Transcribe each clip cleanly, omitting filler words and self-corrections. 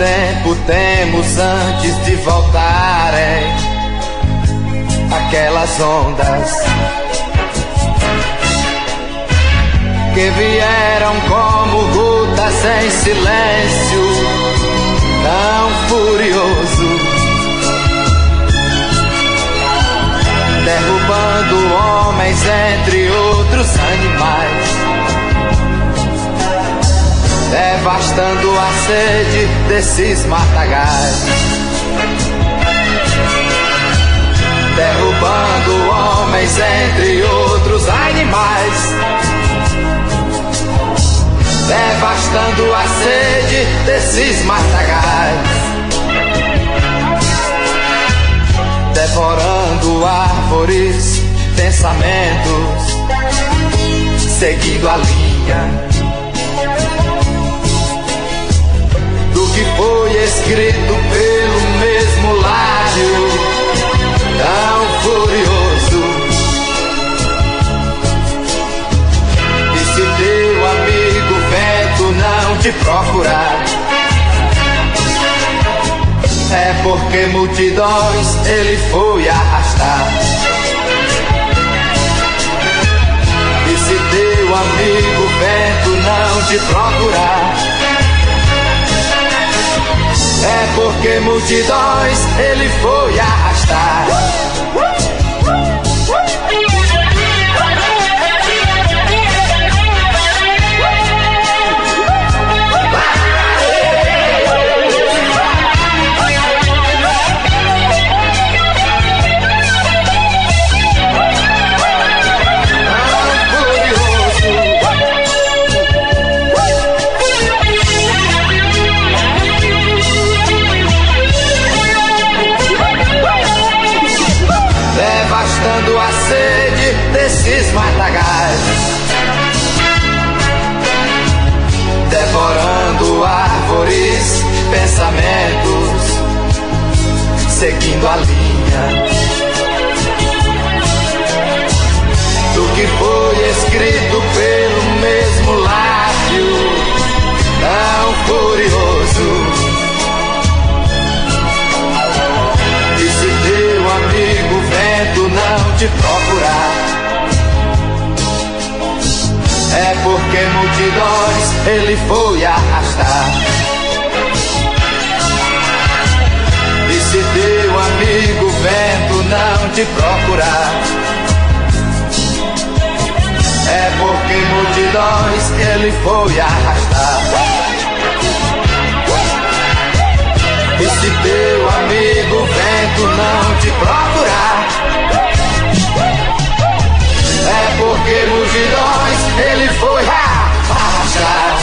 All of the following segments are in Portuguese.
tempo temos antes de voltarem aquelas ondas que vieram como gotas em silêncio, tão furioso, derrubando homens entre outros animais, devastando a sede desses matagais, derrubando homens entre outros animais, devastando a sede desses matagais, devorando árvores, pensamentos, seguindo a linha do que foi escrito pelo mesmo lábio tão furioso, e se teu amigo vento não te procurar, é porque multidões ele foi arrastar. E se teu amigo vento não te procurar, é porque multidões ele foi arrastar. Desses matagais, devorando árvores, pensamentos, seguindo a linha do que foi escrito pelo mesmo lábio tão furioso. E se teu amigo vento não te procurar, é porque multidões ele foi arrastar. E se teu amigo vento não te procurar, é porque multidões ele foi arrastar. E se teu amigo vento não te procurar, é porque multidões ele foi arrastar.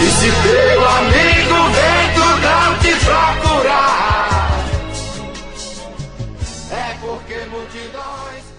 E se teu amigo vento não te procurar, é porque multidões